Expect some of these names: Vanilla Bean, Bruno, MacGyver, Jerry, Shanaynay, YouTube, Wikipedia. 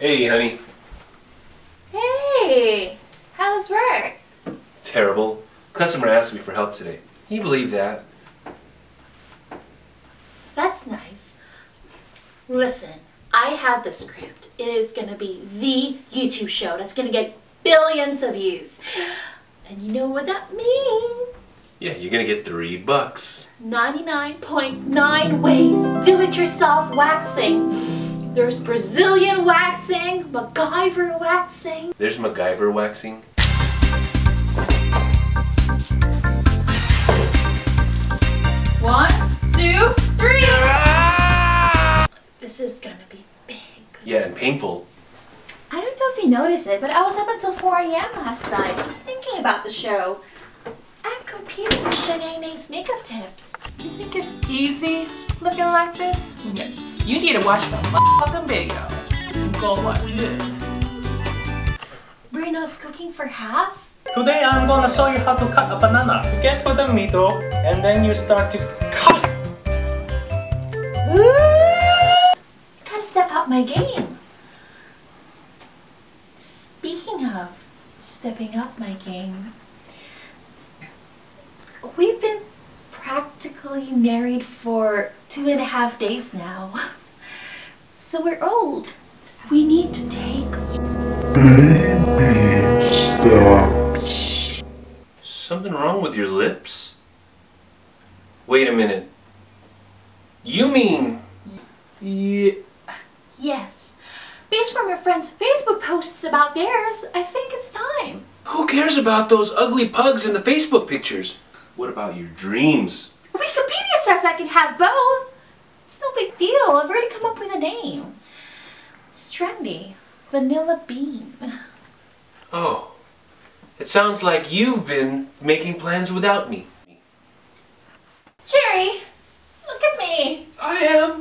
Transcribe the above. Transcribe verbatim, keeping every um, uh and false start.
Hey, honey. Hey, how's work? Terrible. Customer asked me for help today. Can you believe that? That's nice. Listen, I have the script. It is going to be the YouTube show that's going to get billions of views. And you know what that means? Yeah, you're going to get three bucks. ninety-nine point nine ways do-it-yourself waxing. There's Brazilian waxing, MacGyver waxing. There's MacGyver waxing. One, two, three! Ah! This is gonna be big. Yeah, and painful. I don't know if you noticed it, but I was up until four A M last night just thinking about the show. I'm competing with Shanaynay's makeup tips. Do you think it's easy looking like this? Okay. You need to watch the fucking video. Go watch this. Bruno's cooking for half? Today I'm gonna show you how to cut a banana. You get to the middle and then you start to cut. I gotta step up my game. Speaking of stepping up my game, we've been practically married for two and a half days now. So we're old. We need to take baby steps. Something wrong with your lips? Wait a minute. You mean... Yeah. Yes. Based from your friend's Facebook posts about theirs, I think it's time. Who cares about those ugly pugs in the Facebook pictures? What about your dreams? Wikipedia says I can have both. It's no big deal. I've already come up with a name. It's trendy. Vanilla Bean. Oh. It sounds like you've been making plans without me. Jerry, look at me. I am.